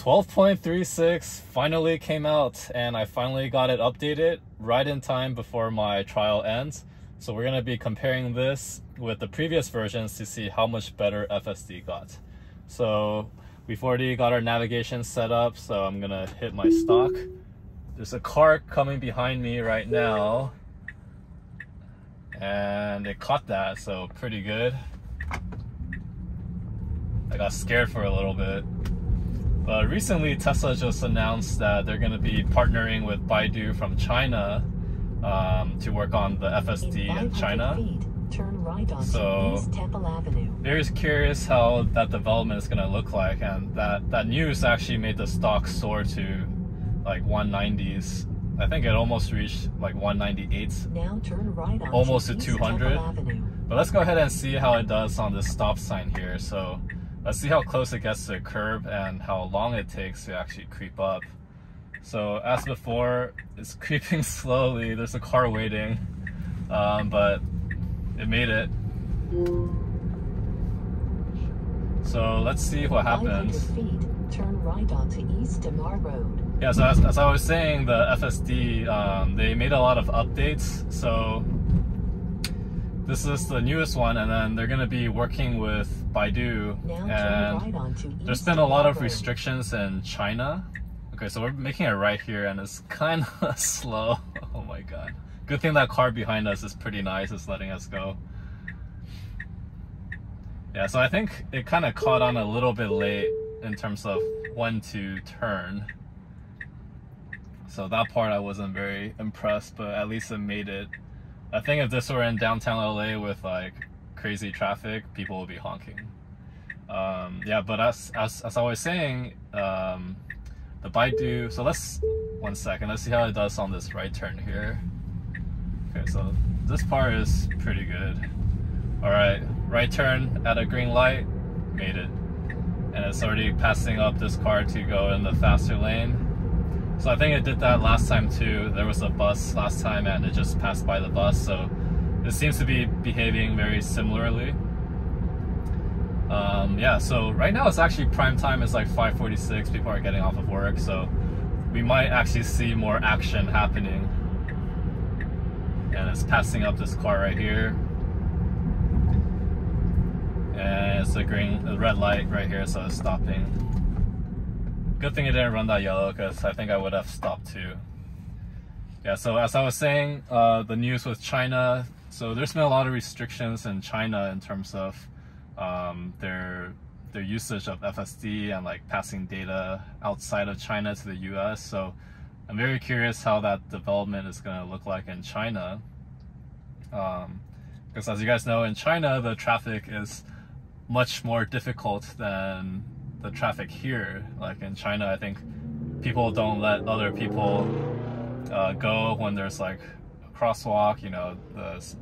12.36 finally came out, and I finally got it updated right in time before my trial ends. So we're going to be comparing this with the previous versions to see how much better FSD got. So we've already got our navigation set up, so I'm going to hit my stock. There's a car coming behind me right now, and it caught that, so pretty good. I got scared for a little bit. But recently Tesla just announced that they're going to be partnering with Baidu from China to work on the FSD in China. Turn right on Gale Avenue. Very curious how that development is going to look like, and that news actually made the stock soar to like 190s. I think it almost reached like 198. Now turn right on almost to 200. But let's go ahead and see how it does on this stop sign here. So let's see how close it gets to the curb and how long it takes to actually creep up. So as before, it's creeping slowly. There's a car waiting, but it made it. So let's see what happens. Turn right onto East Demar Road. Yeah, so as I was saying, the FSD, they made a lot of updates. So this is the newest one, and then they're going to be working with Baidu, and there's been a lot of restrictions in China. Okay, so we're making it right here, and it's kind of slow. Oh my god. Good thing that car behind us is pretty nice, it's letting us go. Yeah, so I think it kind of caught on a little bit late in terms of when to turn. So that part I wasn't very impressed, but at least it made it. I think if this were in downtown LA with like crazy traffic, people would be honking. Yeah, but as I was saying, the Baidu, so let's see how it does on this right turn here. Okay, so this part is pretty good. All right, right turn at a green light, made it. And it's already passing up this car to go in the faster lane. So I think it did that last time too. There was a bus last time and it just passed by the bus, so it seems to be behaving very similarly. Yeah, so right now it's actually prime time. It's like 5:46, people are getting off of work, so we might actually see more action happening. And it's passing up this car right here. And it's the red light right here, so it's stopping. Good thing it didn't run that yellow, because I think I would have stopped too. Yeah, so as I was saying, the news with China, so there's been a lot of restrictions in China in terms of their usage of FSD and like passing data outside of China to the US. So I'm very curious how that development is going to look like in China. Because as you guys know, in China, the traffic is much more difficult than the traffic here. Like in China, I think people don't let other people go when there's like a crosswalk, you know, it's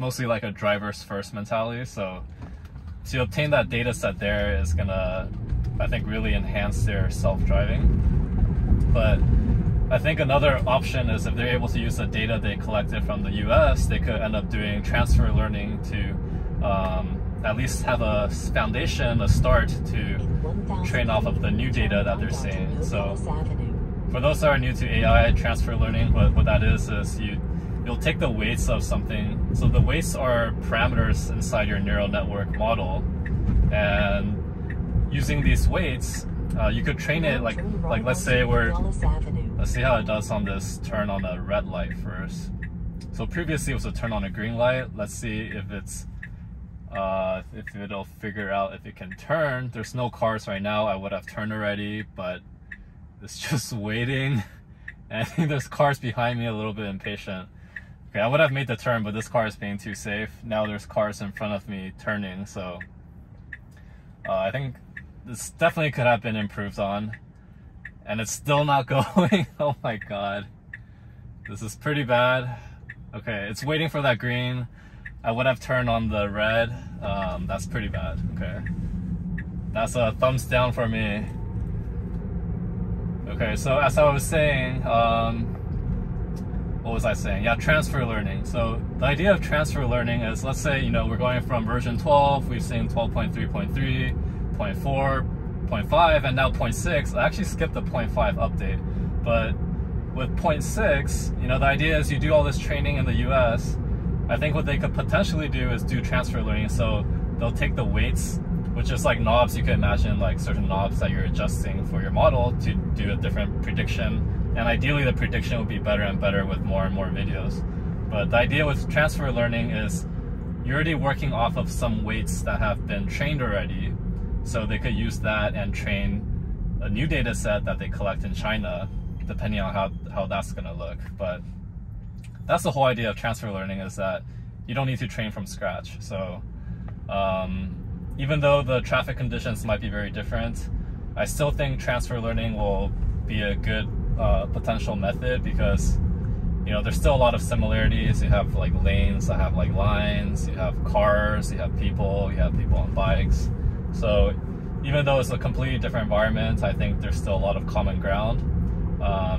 mostly like a driver's first mentality. So to obtain that data set there is gonna, I think, really enhance their self-driving. But I think another option is if they're able to use the data they collected from the US, they could end up doing transfer learning to at least have a foundation, a start to train off of the new data that they're seeing. So for those that are new to AI, transfer learning, what that is you'll take the weights of something. So the weights are parameters inside your neural network model, and using these weights, you could train it like let's say let's see how it does on this turn on a red light first. So previously it was a turn on a green light. Let's see if it's if it'll figure out if it can turn. There's no cars right now. I would have turned already, but it's just waiting. And I think there's cars behind me, a little bit impatient. Okay, I would have made the turn, but this car is being too safe. Now there's cars in front of me turning, so I think this definitely could have been improved on. And it's still not going. Oh my god. This is pretty bad. Okay, it's waiting for that green. I would have turned on the red. That's pretty bad. Okay, that's a thumbs down for me. Okay, so as I was saying, what was I saying? Yeah, transfer learning. So the idea of transfer learning is, let's say, you know, we're going from version 12, we've seen 12.3.3, 0.4, 0.5 and now 0.6. I actually skipped the 0.5 update, but with 0.6, the idea is you do all this training in the US. I think what they could potentially do is do transfer learning. So they'll take the weights, which is like knobs. You can imagine like certain knobs that you're adjusting for your model to do a different prediction. And ideally the prediction will be better and better with more and more videos. But the idea with transfer learning is you're already working off of some weights that have been trained already. So they could use that and train a new data set that they collect in China, depending on how that's gonna look. But that's the whole idea of transfer learning, is that you don't need to train from scratch. So even though the traffic conditions might be very different, I still think transfer learning will be a good potential method, because there's still a lot of similarities. You have like lanes that have like lines, you have cars, you have people on bikes. So even though it's a completely different environment, I think there's still a lot of common ground.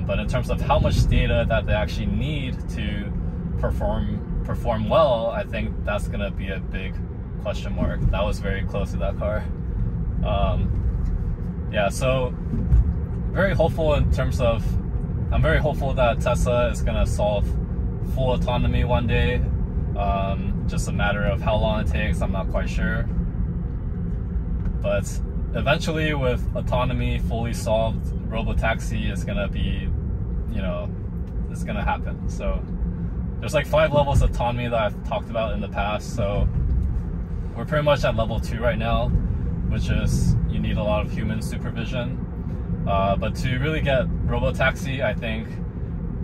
But in terms of how much data that they actually need to perform well, I think that's gonna be a big question mark. That was very close to that car. Yeah, so very hopeful in terms of, I'm very hopeful that Tesla is gonna solve full autonomy one day. Just a matter of how long it takes, I'm not quite sure. But eventually with autonomy fully solved, Robotaxi is gonna be, it's gonna happen. So there's like 5 levels of autonomy that I've talked about in the past. So we're pretty much at level 2 right now, which is you need a lot of human supervision. But to really get Robotaxi, I think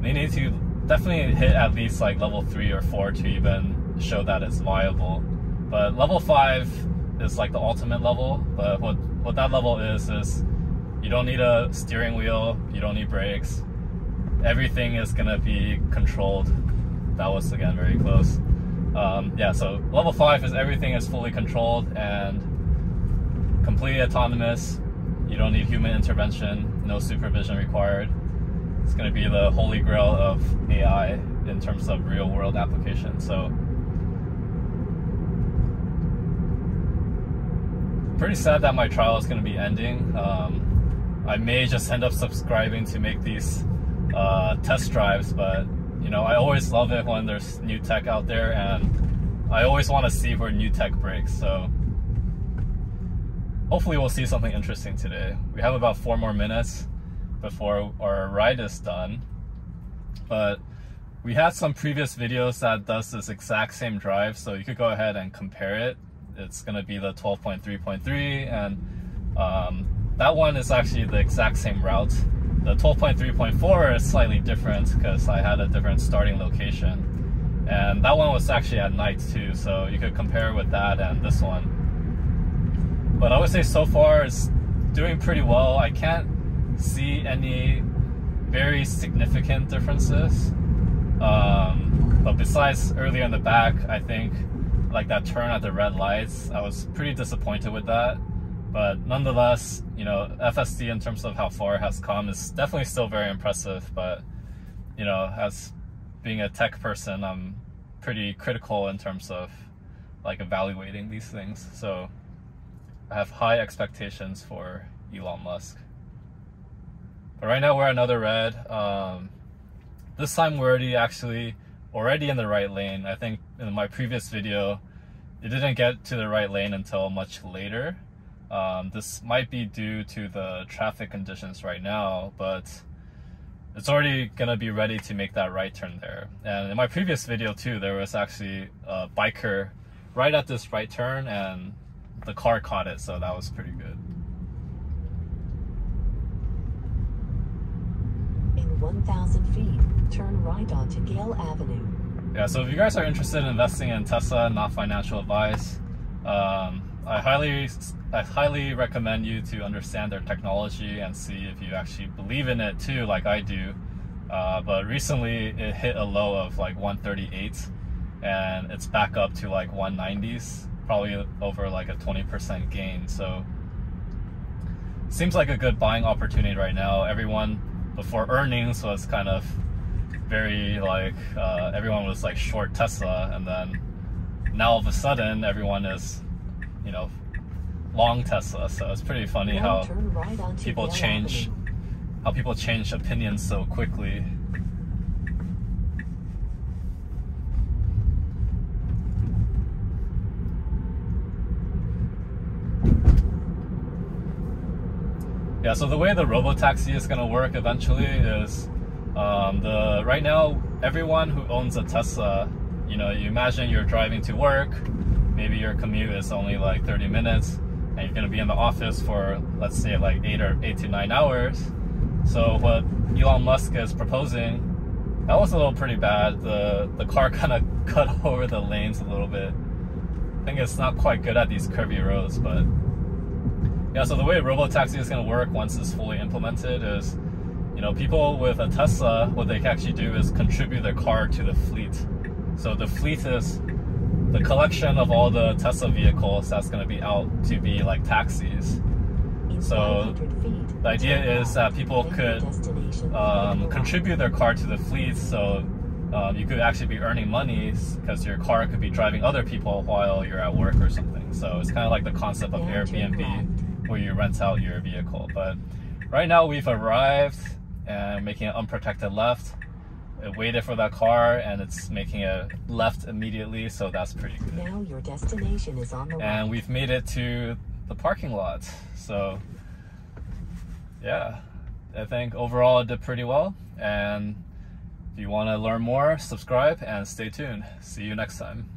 they need to definitely hit at least like level 3 or 4 to even show that it's viable. But level 5 is like the ultimate level. But what that level is you don't need a steering wheel, you don't need brakes. Everything is gonna be controlled. That was again very close. Yeah, so level 5 is everything is fully controlled and completely autonomous. You don't need human intervention, no supervision required. It's going to be the holy grail of AI in terms of real world application. So pretty sad that my trial is going to be ending. I may just end up subscribing to make these test drives, but I always love it when there's new tech out there, and I always want to see where new tech breaks. So hopefully we'll see something interesting today. We have about 4 more minutes before our ride is done. But we had some previous videos that does this exact same drive, so you could go ahead and compare it. It's gonna be the 12.3.3, and that one is actually the exact same route. The 12.3.4 is slightly different because I had a different starting location. And that one was actually at night too, so you could compare with that and this one. But I would say so far it's doing pretty well. I can't see any very significant differences. But besides earlier in the back, I think like that turn at the red lights, I was pretty disappointed with that. But nonetheless, FSD in terms of how far it has come is definitely still very impressive. But, as being a tech person, I'm pretty critical in terms of like evaluating these things. So I have high expectations for Elon Musk. But right now we're at another red. This time we're already in the right lane. I think in my previous video, it didn't get to the right lane until much later. This might be due to the traffic conditions right now, but it's already gonna be ready to make that right turn there. And in my previous video too, there was actually a biker right at this right turn, and the car caught it, so that was pretty good. In 1,000 feet, turn right onto Gale Avenue. Yeah, so if you guys are interested in investing in Tesla, not financial advice, I highly recommend you to understand their technology and see if you actually believe in it too, like I do. But recently, it hit a low of like 138, and it's back up to like 190s. Probably over like a 20% gain. So seems like a good buying opportunity right now. Everyone before earnings was kind of very like, everyone was like short Tesla, and then now all of a sudden everyone is, long Tesla, so it's pretty funny how people change opinions so quickly. Yeah, so the way the Robotaxi is going to work eventually is right now, everyone who owns a Tesla, you know, you imagine you're driving to work, maybe your commute is only like 30 minutes, and you're going to be in the office for, let's say, like 8 to 9 hours. So what Elon Musk is proposing, that was a little pretty bad. The car kind of cut over the lanes a little bit. I think it's not quite good at these curvy roads, but... Yeah, so the way Robotaxi is going to work once it's fully implemented is, you know, people with a Tesla, what they can actually do is contribute their car to the fleet. So the fleet is the collection of all the Tesla vehicles that's going to be out to be like taxis. So the idea is that people could contribute their car to the fleet, so you could actually be earning money because your car could be driving other people while you're at work or something. So it's kind of like the concept of Airbnb, where you rent out your vehicle. But right now we've arrived and making an unprotected left. It waited for that car and it's making a left immediately, so that's pretty good. Now your destination is on the right. And we've made it to the parking lot. So yeah, I think overall it did pretty well. And if you want to learn more, subscribe and stay tuned. See you next time.